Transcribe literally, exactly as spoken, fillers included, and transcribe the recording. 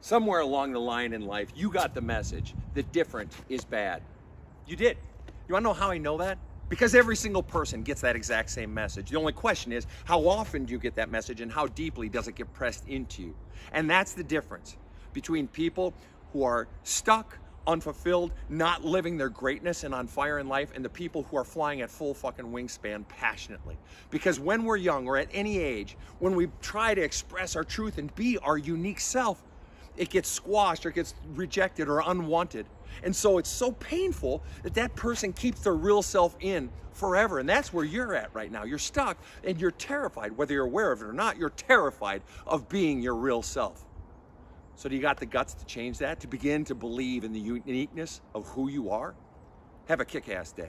Somewhere along the line in life, you got the message that different is bad. You did. You wanna know how I know that? Because every single person gets that exact same message. The only question is, how often do you get that message and how deeply does it get pressed into you? And that's the difference between people who are stuck, unfulfilled, not living their greatness and on fire in life, and the people who are flying at full fucking wingspan passionately. Because when we're young or at any age, when we try to express our truth and be our unique self, it gets squashed or gets rejected or unwanted. And so it's so painful that that person keeps their real self in forever. And that's where you're at right now. You're stuck and you're terrified, whether you're aware of it or not, you're terrified of being your real self. So do you got the guts to change that, to begin to believe in the uniqueness of who you are? Have a kick-ass day.